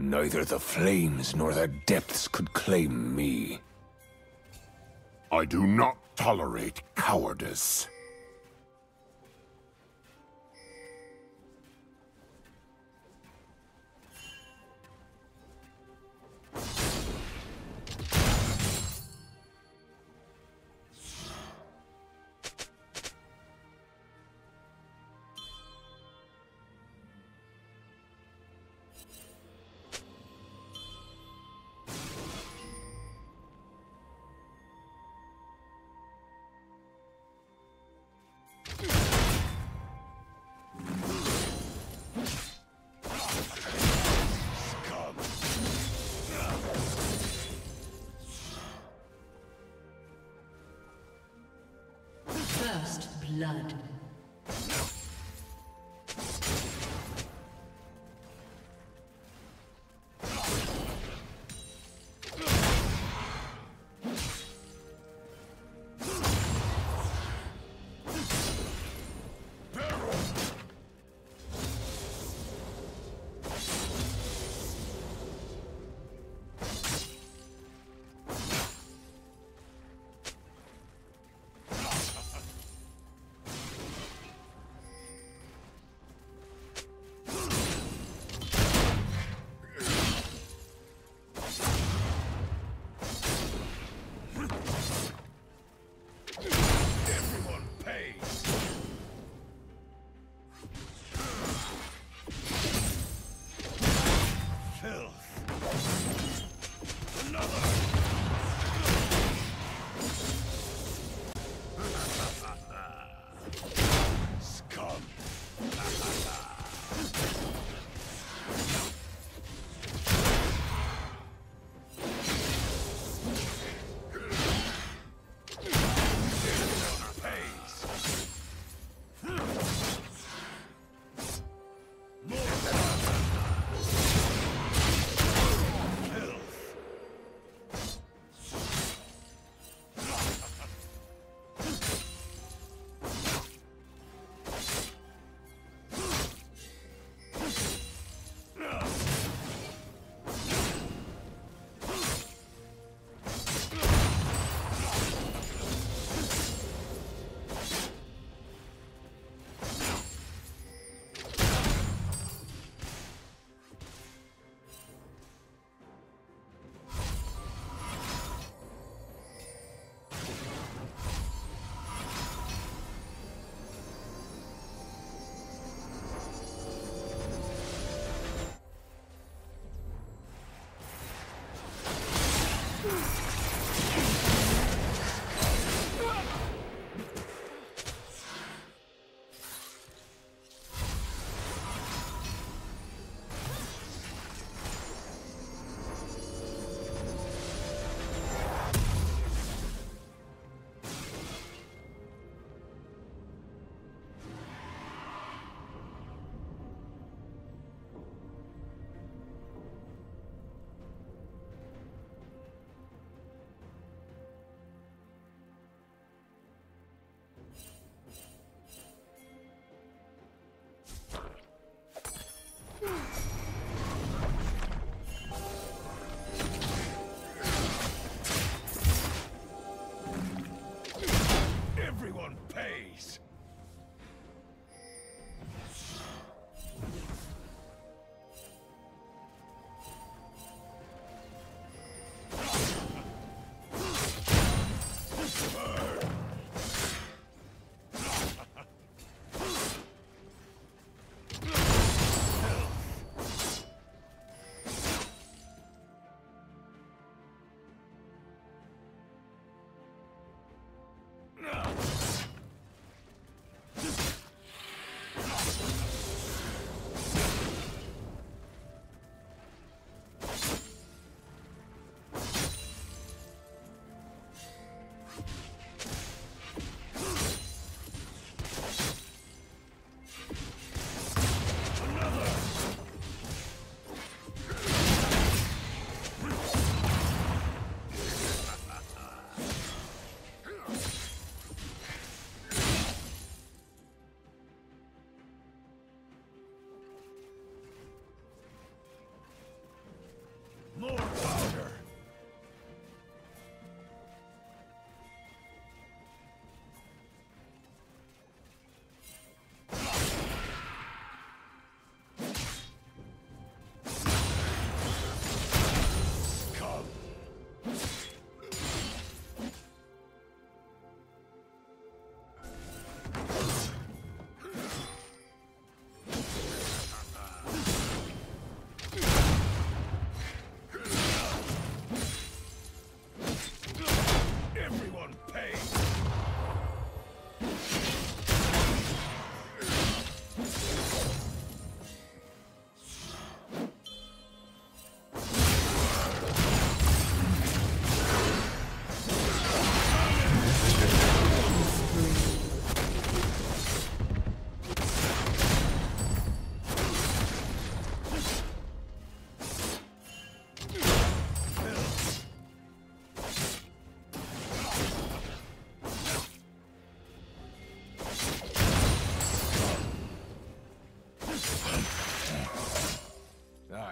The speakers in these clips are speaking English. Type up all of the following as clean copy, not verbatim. Neither the flames nor the depths could claim me. I do not tolerate cowardice. First blood.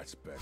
That's better.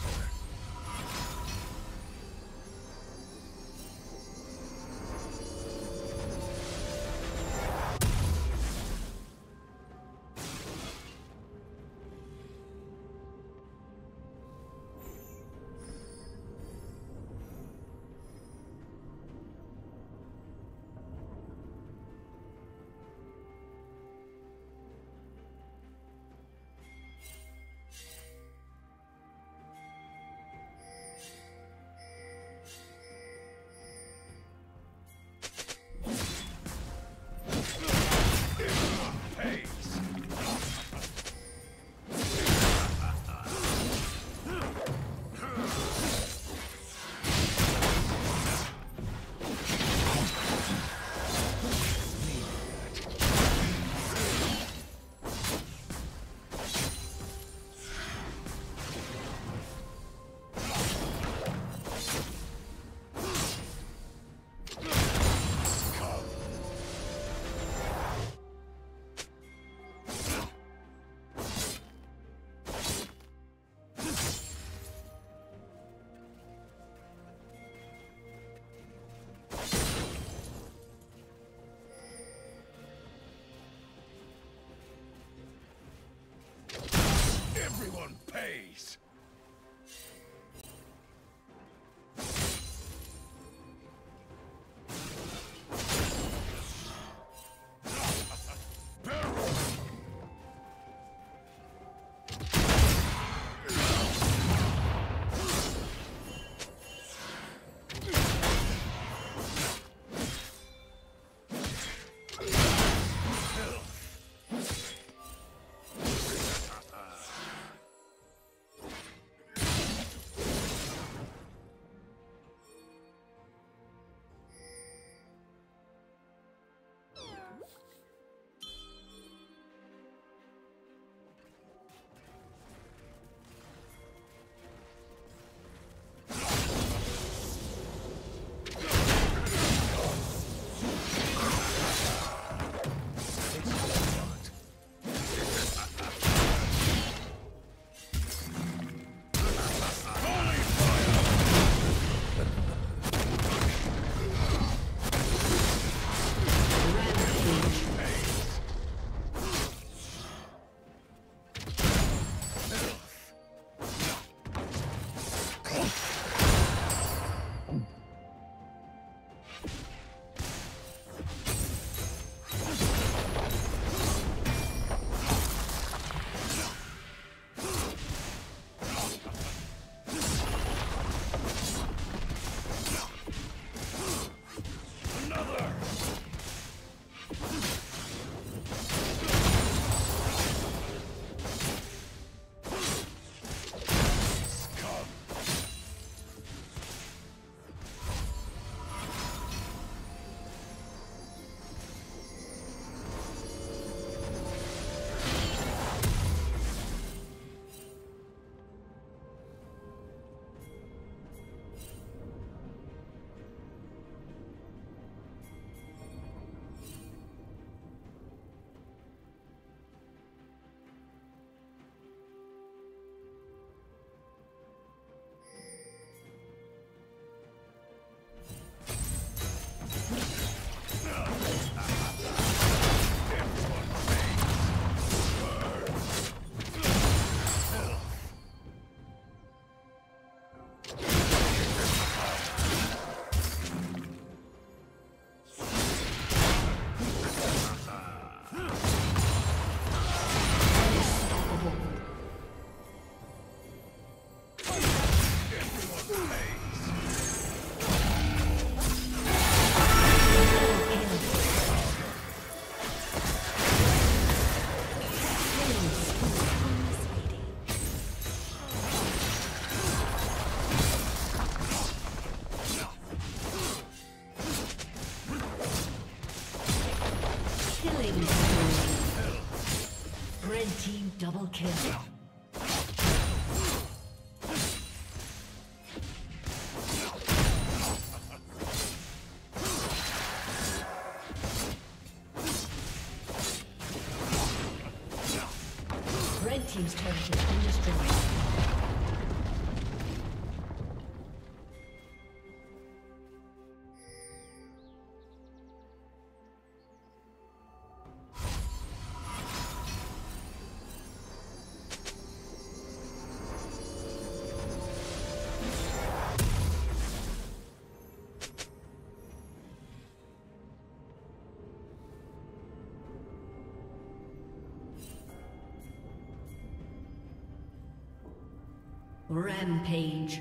Rampage.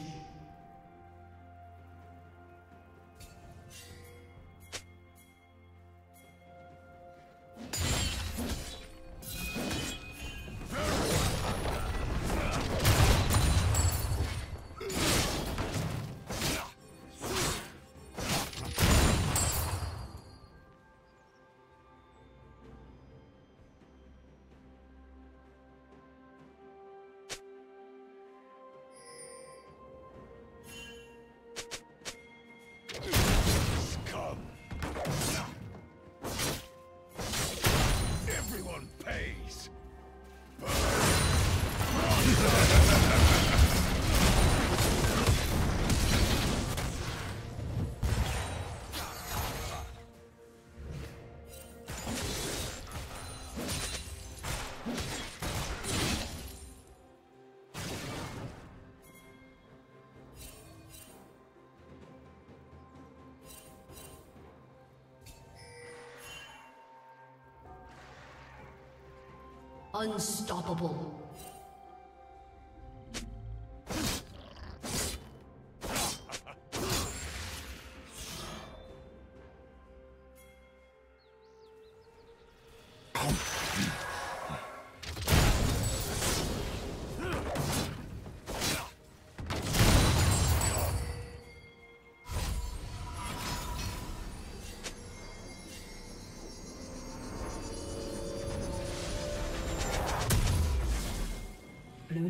Unstoppable. Blue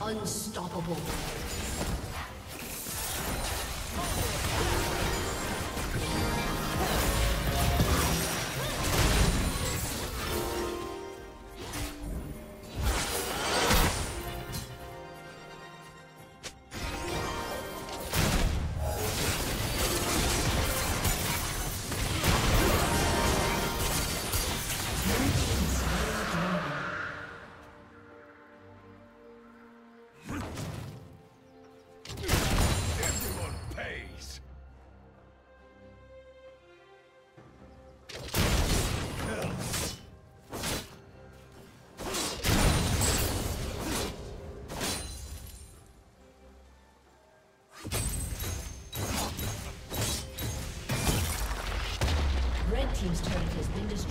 Unstoppable. Team's turret has been destroyed.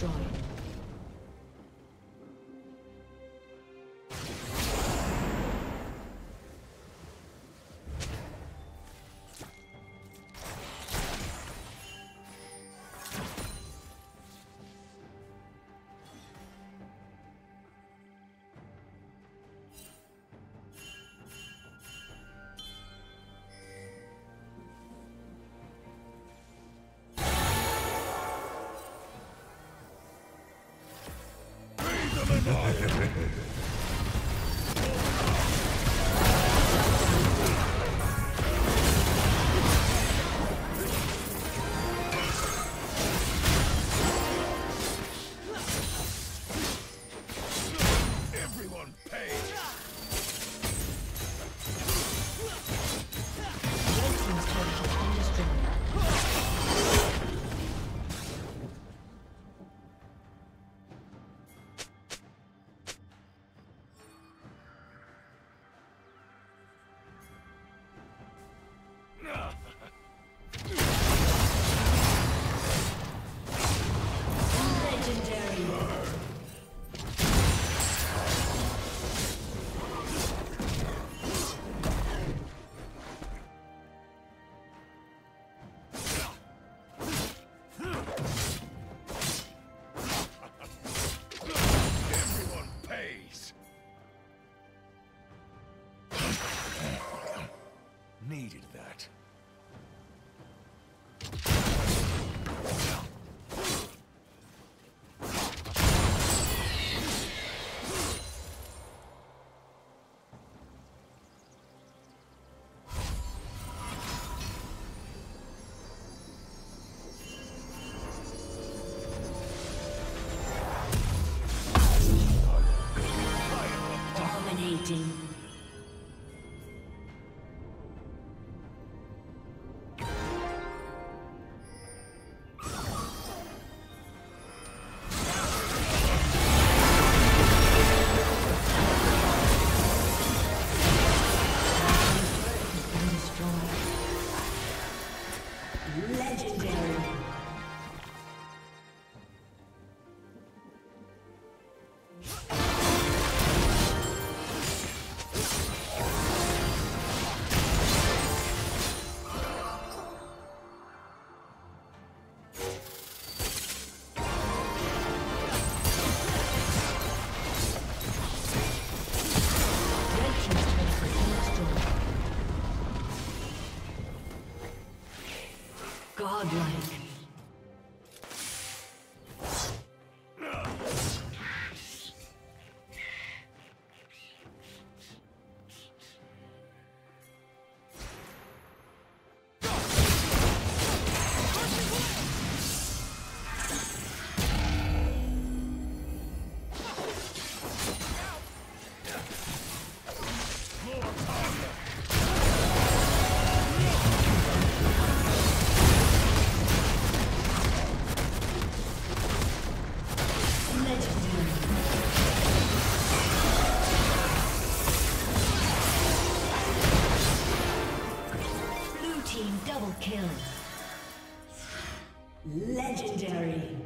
kill. Legendary.